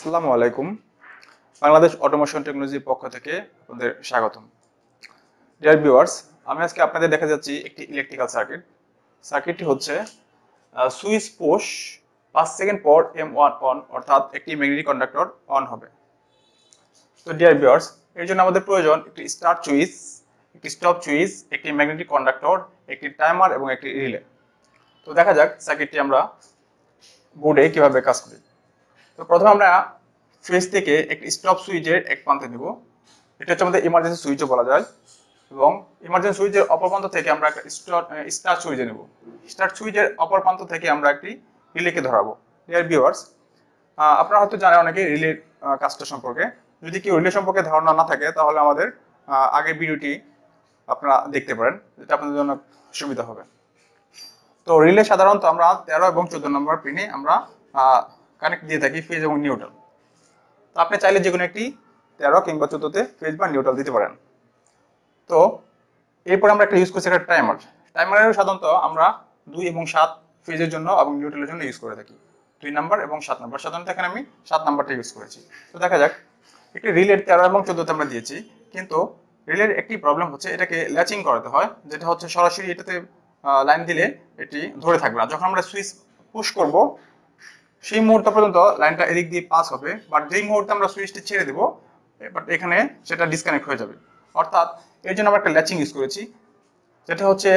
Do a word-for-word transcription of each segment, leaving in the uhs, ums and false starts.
আসসালামু আলাইকুম Bangladesh automation technology পক্ষ থেকে আপনাদের স্বাগতম ডিয়ার ভিউয়ার্স আমি আজকে আপনাদের দেখা যাচ্ছি একটি ইলেকট্রিক্যাল সার্কিট সার্কিটটি হচ্ছে সুইচ পুশ পাঁচ সেকেন্ড পর এম ওয়ান অন অর্থাৎ একটি ম্যাগনেটিক কন্ডাক্টর অন হবে তো ডিয়ার ভিউয়ার্স এর জন্য আমাদের প্রয়োজন একটি স্টার্ট সুইচ একটি স্টপ সুইচ একটি ম্যাগনেটিক কন্ডাক্টর একটি টাইমার এবং একটি রিলে তো দেখা যাক সার্কিটটি আমরা বোর্ডে কিভাবে কাজ করি তো প্রথমে আমরা ফেজ থেকে একটি স্টপ সুইচের এক প্রান্তে নিব এটা হচ্ছে আমাদের ইমার্জেন্সি সুইচও বলা যায় এবং ইমার্জেন্সি সুইচের অপর প্রান্ত থেকে আমরা একটা স্টার্ট সুইচে নেব স্টার্ট সুইচের অপর প্রান্ত থেকে আমরা একটি রিলেকে ধরাবো ডিয়ার ভিউয়ার্স আপনারা হয়তো জানেন অনেকে রিলের কাজটা সম্পর্কে যদি কেউ রিলে সম্পর্কে ধারণা না থাকে তাহলে আমাদের আগের ভিডিওটি আপনারা দেখতে পারেন যেটা আপনাদের জন্য সুবিধা হবে তো রিলে সাধারণত আমরা তেরো এবং চোদ্দ নম্বর পিনে আমরা কানেক্ট দিয়ে থাকি ফেজ এবং নিউট্রাল তো আপনি চাইলে যে কোনো একটি তেরো কিংবা চোদ্দোতে ফেজ বা নিউট্রাল দিতে পারেন তো এরপর আমরা একটা ইউজ করছি একটা টাইমার টাইমারেরও সাধারণত আমরা দুই এবং সাত ফেজের জন্য এবং নিউট্রালের জন্য ইউজ করে থাকি দুই নাম্বার এবং সাত নাম্বার সাধারণত এখানে আমি সাত নাম্বারটা ইউজ করেছি তো দেখা যাক একটি রিলের তেরো এবং চোদ্দোতে আমরা দিয়েছি কিন্তু রিলের একটি প্রবলেম হচ্ছে এটাকে ল্যাচিং করাতে হয় যেটা হচ্ছে সরাসরি এটাতে লাইন দিলে এটি ধরে থাকবে না যখন আমরা সুইচ পুশ করব সেই মুহূর্ত পর্যন্ত লাইনটা এদিক দিয়ে পাস হবে বাট যেই মুহূর্তে আমরা সুইচটি ছেড়ে দেবো বাট এখানে সেটা ডিসকানেক্ট হয়ে যাবে অর্থাৎ এর জন্য আমরা একটা ল্যাচিং ইউজ করেছি যেটা হচ্ছে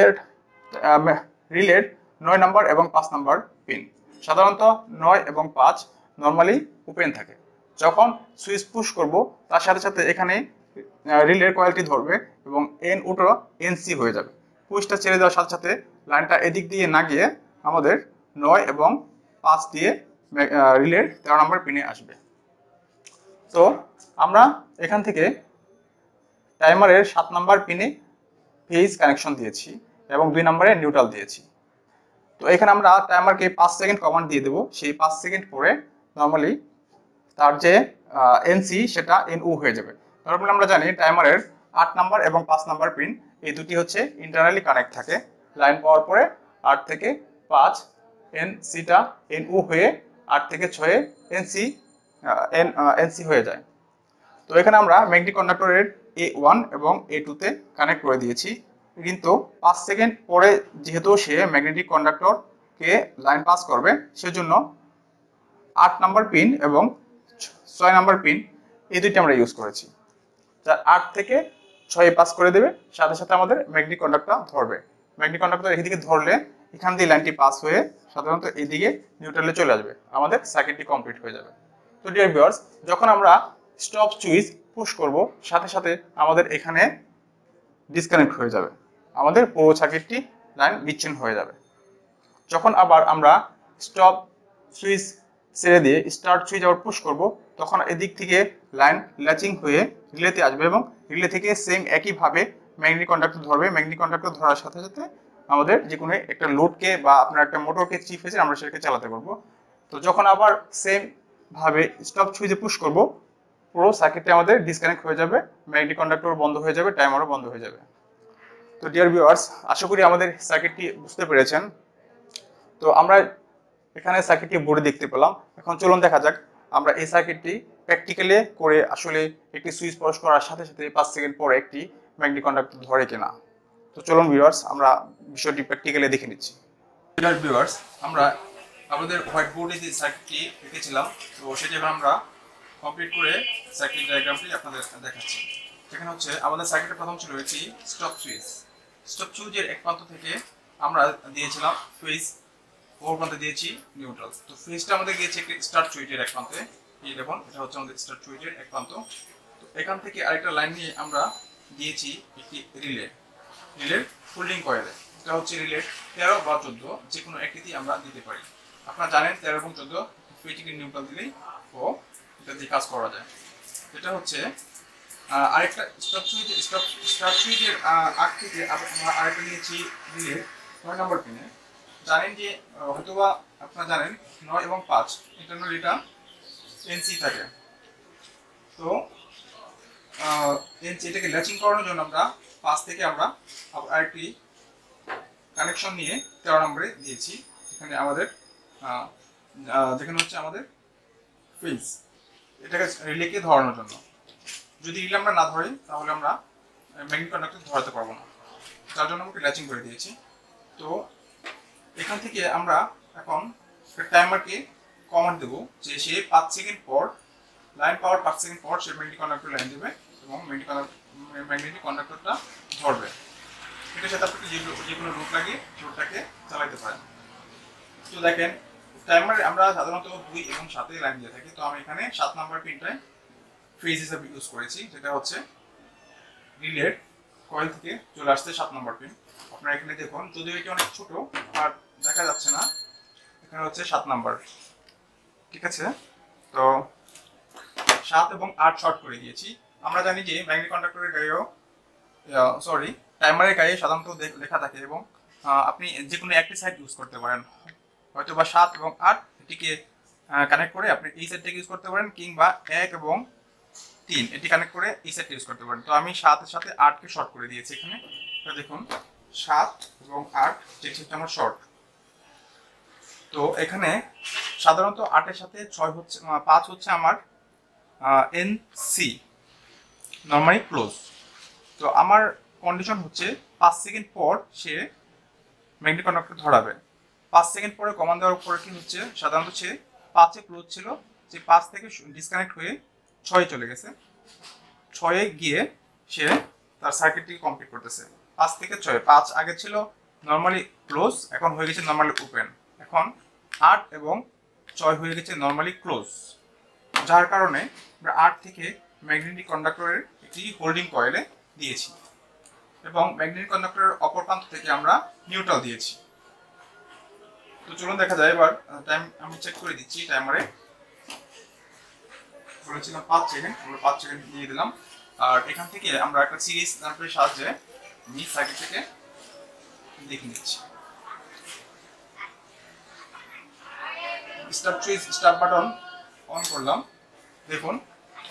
রিলের নয় নাম্বার এবং পাঁচ নাম্বার পিন সাধারণত নয় এবং পাঁচ নর্মালি ওপেন থাকে যখন সুইচ পুশ করব তার সাথে সাথে এখানে রিলের কয়েলটি ধরবে এবং এন ওটা এন সি হয়ে যাবে পুশটা ছেড়ে দেওয়ার সাথে সাথে লাইনটা এদিক দিয়ে না গিয়ে আমাদের নয় এবং পাঁচ দিয়ে রিলের তেরো নম্বর পিনে আসবে তো আমরা এখান থেকে টাইমারের সাত নম্বর পিনে ফেজ কানেকশন দিয়েছি এবং দুই নম্বরে নিউট্রাল দিয়েছি তো এখানে আমরা টাইমারকে পাঁচ সেকেন্ড কমান্ড দিয়ে দেবো সেই পাঁচ সেকেন্ড পরে নর্মালি তার যে এনসি সেটা এন ও হয়ে যাবে নর্মালি আমরা জানি টাইমারের আট নাম্বার এবং পাঁচ নাম্বার পিন এই দুটি হচ্ছে ইন্টারনালি কানেক্ট থাকে লাইন পাওয়ার পরে আট থেকে পাঁচ এন সিটা এন ও হয়ে আট থেকে ছয়ে N C N N C হয়ে যায় তো এখানে আমরা ম্যাগনেটিক কন্ডাক্টরের এ ওয়ান এবং এ টুতে কানেক্ট করে দিয়েছি কিন্তু পাঁচ সেকেন্ড পরে যেহেতু সে ম্যাগনেটিক কন্ডাক্টরকে লাইন পাস করবে সেজন্য আট নাম্বার পিন এবং ছয় নাম্বার পিন এই দুটি আমরা ইউজ করেছি যার আট থেকে ছয়ে পাস করে দেবে সাথে সাথে আমাদের ম্যাগনেটিক কন্ডাক্টর ধরবে ম্যাগনেটিক কন্ডাক্টর এদিকে ধরলে এখান দিয়ে লাইনটি পাস হয়ে সাধারণত এদিকে নিউট্রালে চলে আসবে আমাদের সার্কিটটি কমপ্লিট হয়ে যাবে তো ডিয়ার ভিউয়ার্স যখন আমরা স্টপ সুইচ পুশ করব সাথে সাথে আমাদের এখানে ডিসকানেক্ট হয়ে যাবে আমাদের পুরো সার্কিটটি লাইন বিচ্ছিন্ন হয়ে যাবে যখন আবার আমরা স্টপ সুইচ ছেড়ে দিয়ে স্টার্ট সুইচ আবার পুশ করব তখন এদিক থেকে লাইন ল্যাচিং হয়ে রিলেতে আসবে এবং রিলে থেকে সেম একইভাবে ম্যাগনেটিক কন্ডাক্টর ধরবে ম্যাগনেটিক কন্ডাক্টর ধরার সাথে সাথে আমাদের যে কোনো একটা লোডকে বা আপনার একটা মোটরকে চিপ হয়েছে আমরা সেটাকে চালাতে পারবো তো যখন আবার সেমভাবে স্টপ সুইচে পুশ করব পুরো সার্কিটটি আমাদের ডিসকানেক্ট হয়ে যাবে ম্যাগনেটিক কন্ডাক্টর বন্ধ হয়ে যাবে টাইমারও বন্ধ হয়ে যাবে তো ডিয়ার ভিউয়ার্স আশা করি আমাদের সার্কিটটি বুঝতে পেরেছেন তো আমরা এখানে সার্কিটটি বোর্ডে দেখতে পেলাম এখন চলুন দেখা যাক আমরা এই সার্কিটটি প্র্যাকটিক্যালি করে আসলে একটি সুইচ পুশ করার সাথে সাথে পাঁচ সেকেন্ড পরে একটি ম্যাগনেটিক কন্ডাক্টর ধরে কিনা তো চলুন ভিউয়ার্স আমরা বিষয়টি প্র্যাকটিক্যালি দেখে নিচ্ছি ডিয়ার ভিউয়ার্স আমরা আমাদের হোয়াইট বোর্ডে যে সার্কিটটি এঁকেছিলাম তো সেটি আমরা কমপ্লিট করে সার্কিট ডায়াগ্রামটি আপনাদের দেখাচ্ছি সেখানে হচ্ছে আমাদের সার্কিটের প্রথম ছিল একটি স্টপ সুইচ স্টপ সুইচের এক প্রান্ত থেকে আমরা দিয়েছিলাম ফেজ ওর প্রান্তে দিয়েছি নিউট্রাল তো ফেজটা আমাদের গিয়েছে একটি স্টার্ট সুইচের এক প্রান্তে এই দেখুন এটা হচ্ছে আমাদের স্টার্ট সুইচের এক প্রান্ত তো এখান থেকে আরেকটা লাইন নিয়ে আমরা দিয়েছি একটি রিলে রিলের হোল্ডিং কয়েলে এটা হচ্ছে রিলে তেরো বা চোদ্দ যে কোনো একটিতেই আমরা দিতে পারি আপনারা জানেন তেরো এবং চোদ্দ ফেজটিকে নিউট্রাল দিলেই ও এটা দিয়ে কাজ করা যায় এটা হচ্ছে আরেকটা স্টপ সুইচ স্টপ স্টার্ট সুইচের আগ থেকে আমরা আরেকটা নিয়েছি রিলে নয় নম্বর পিনে জানেন যে হয়তোবা আপনারা জানেন নয় এবং পাঁচ ইন্টারনাল এটা এনসি থাকে তো এনসি এটাকে ল্যাচিং করানোর জন্য আমরা পাঁচ থেকে আমরা আরেকটি কানেকশন নিয়ে তেরো নম্বরে দিয়েছি এখানে আমাদের যেখানে হচ্ছে আমাদের ফেজ এটাকে রিলেকে ধরানোর জন্য যদি রিলে আমরা না ধরি তাহলে আমরা ম্যাগনেট কন্ডাক্টর ধরতে পারবো না তার জন্য আমরা ল্যাচিং করে দিয়েছি তো এখান থেকে আমরা এখন টাইমারকে কমান্ড দেব যে সে five সেকেন্ড পর লাইন পাওয়ার five সেকেন্ড পর সে ম্যাগনেট কন্ডাক্টর লাইন দেবে এবং ম্যাগনেটিক কন্ডাক্টরটা ধরবে এটা সাথে আপনি যে কোনো রুট লাগিয়ে রুটটাকে চালাতে পারেন তো দেখেন টাইমার আমরা সাধারণত দুই এবং সাত এর লাইন দিয়ে থাকি তো আমি এখানে seven নাম্বার পিনটায় ফেজ হিসেবে ইউজ করেছি যেটা হচ্ছে রিলে কয়েল থেকে চলে আসছে seven নাম্বার পিন আপনারা এখানে দেখুন যদিও এটা অনেক ছোট আর দেখা যাচ্ছে না এখানে হচ্ছে seven নাম্বার ঠিক আছে তো seven এবং eight শর্ট করে দিয়েছি আমরা জানি যে ম্যাগনেটিক কন্ডাক্টরের গায়েও সরি টাইমারের গায়ে সাধারণত লেখা থাকে এবং আপনি যে কোনো একটা সাইড ইউজ করতে পারেন হয়তো বা seven এবং eight এটিকে কানেক্ট করে আপনি এই সাইডটাকে ইউজ করতে পারেন কিংবা one এবং three এটি কানেক্ট করে এই সাইডটা ইউজ করতে পারেন তো আমি seven এর সাথে eight কে শর্ট করে দিয়েছি এখানে তো দেখুন seven এবং eight যেটা আমার শর্ট তো এখানে সাধারণত eight এর সাথে six হচ্ছে five হচ্ছে আমার N C নরমালি ক্লোজ তো আমার কন্ডিশন হচ্ছে five সেকেন্ড পর সে ম্যাগনেটিক কন্ডাক্টর ধরাবে five সেকেন্ড পরে কমান্ড দেওয়ার পরে কি হচ্ছে সাধারণত সে five এ ক্লোজ ছিল যে five থেকে ডিসকানেক্ট হয়ে six এ চলে গেছে six এ গিয়ে সে তার সার্কিটটি কমপ্লিট করতেছে five থেকে six five আগে ছিল নরমালি ক্লোজ এখন হয়ে গেছে নরমালি ওপেন এখন eight এবং six হয়ে গেছে নরমালি ক্লোজ যার কারণে আমরা eight থেকে ম্যাগনেটিক কন্ডাক্টরের একটি হোল্ডিং কয়েলে দিয়েছি এবং ম্যাগনেটিক কন্ডাক্টরের অপর প্রান্ত থেকে আমরা নিউট্রাল দিয়েছি তো চলুন দেখা যায় এবার টাইম আমি চেক করে দিচ্ছি টাইমারে বলেছিলাম five সেকেন্ড আমরা five সেকেন্ড দিয়ে দিলাম আর এখান থেকে আমরা একটা সিরিজ নাম্বারের সাহায্যে মিস সার্কিট থেকে দেখে নিচ্ছি start switch start button on করলাম দেখুন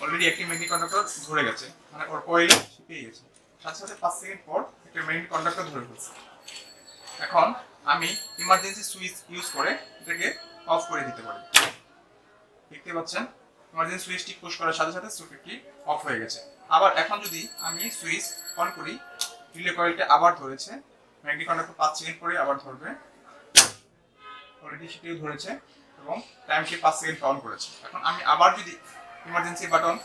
অলরেডি একটি ম্যাগনেটিক কন্ডাক্টর ধরে গেছে মানে ওর কয়েল পেয়ে গেছে সাথে সাথে five সেকেন্ড পর একটা ম্যাগনেটিক কন্ডাক্টর ধরে গেছে এখন আমি ইমার্জেন্সি সুইচ ইউজ করে এটাকে অফ করে দিতে পারি দেখতে পাচ্ছেন ইমার্জেন্সি সুইচটি পুশ করার সাথে সাথে সুইচটি অফ হয়ে গেছে আবার এখন যদি আমি সুইচ অন করি রিলে কয়েলটা আবার ধরেছে ম্যাগনেটিক কন্ডাক্টর five সেকেন্ড পরে আবার ধরবে অলরেডি সেটিও ধরেছে এবং টাইমটি five সেকেন্ড অন করেছে এখন আমি আবার যদি ইমার্জেন্সি বাটন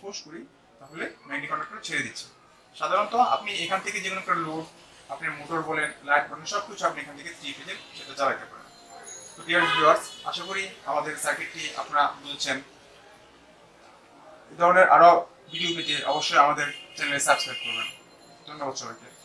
পুশ করি তাহলে ম্যাগনেটিক কন্ডাক্টর ছেড়ে দিচ্ছে সাধারণত আপনি এখান থেকে যে কোনো একটা লোড আপনি মোটর বলেন লাইট বলেন সব কিছু আপনি এখান থেকে থ্রি ফেজে সেটা চালাতে পারেন তো ডিয়ার ভিউয়ার্স আশা করি আমাদের সার্কিটটি আপনারা বুঝেছেন এই ধরনের আরও ভিডিও পেতে অবশ্যই আমাদের চ্যানেলে সাবস্ক্রাইব করবেন ধন্যবাদ সবাইকে।